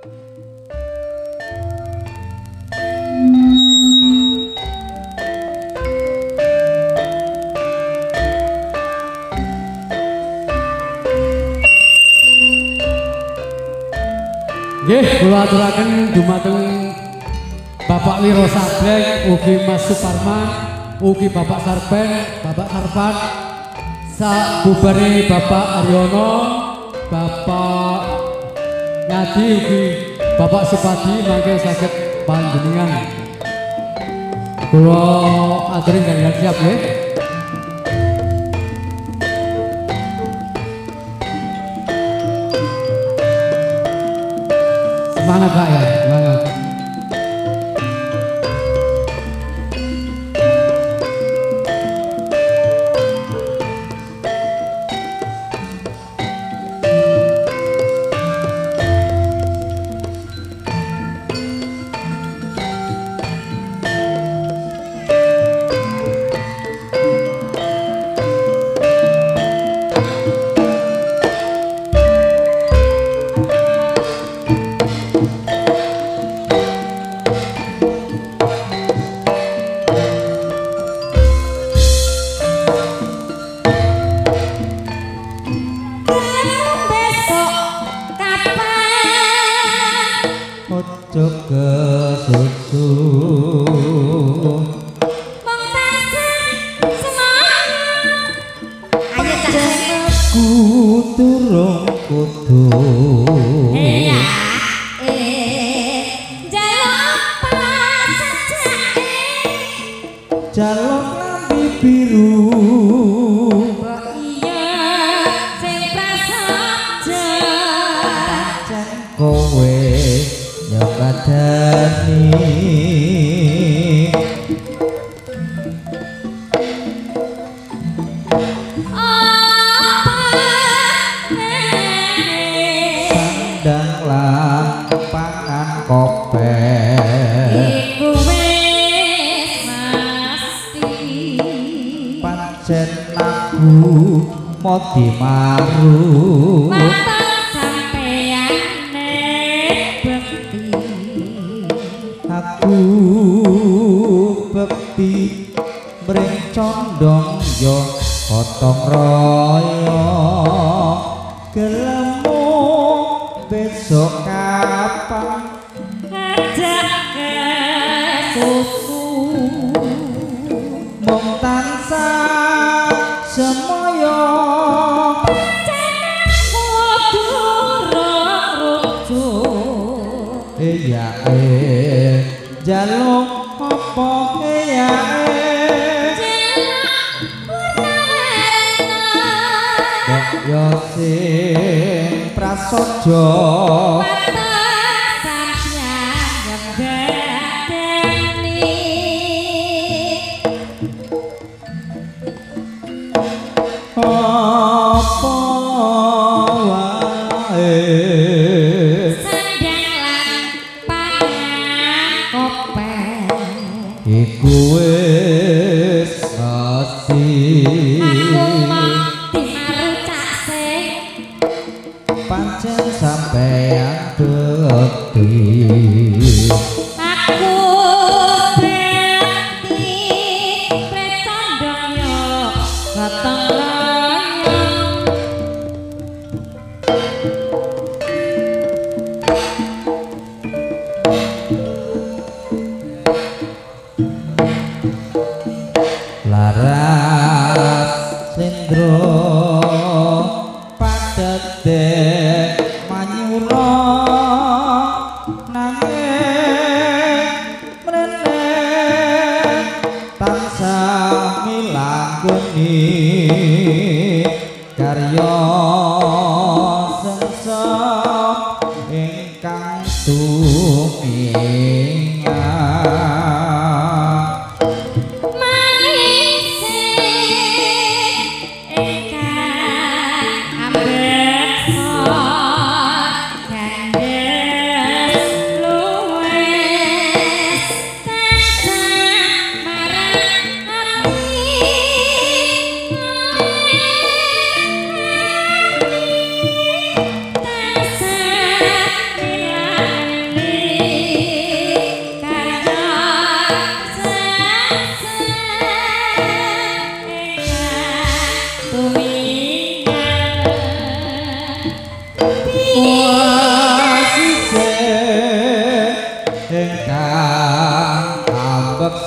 Nggih, kula aturaken dumateng Bapak Wiro Sableng, ugi Mas Suparman, ugi Bapak Sarpen, Bapak Sarpan, sabubare Bapak Aryono, Bapak Ngadi, ugi Bapak Supadi, mangke saged panjenengan. Kula aturi kalian siap nggih. Semangat Pak ya, semangat.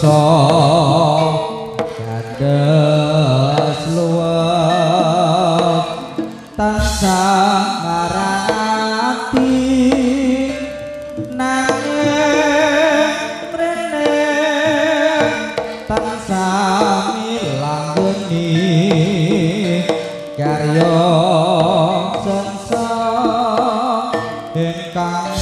Rasa kandes luwek tansah marati nanging mrene tansah ilang bengi karya sensa ingkang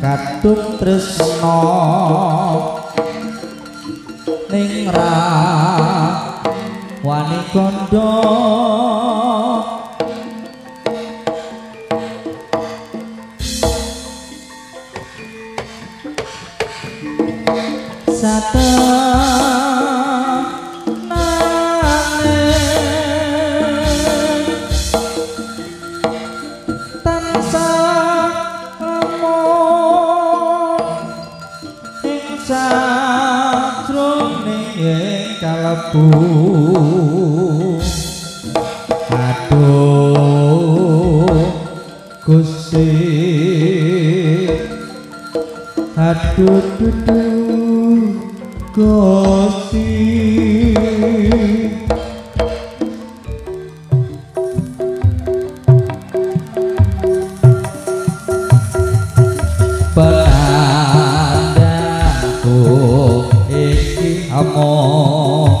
kadung tresno ning ra wani kandha sate Gusti penandaku iki among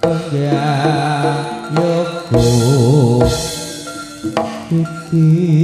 penggayuku iki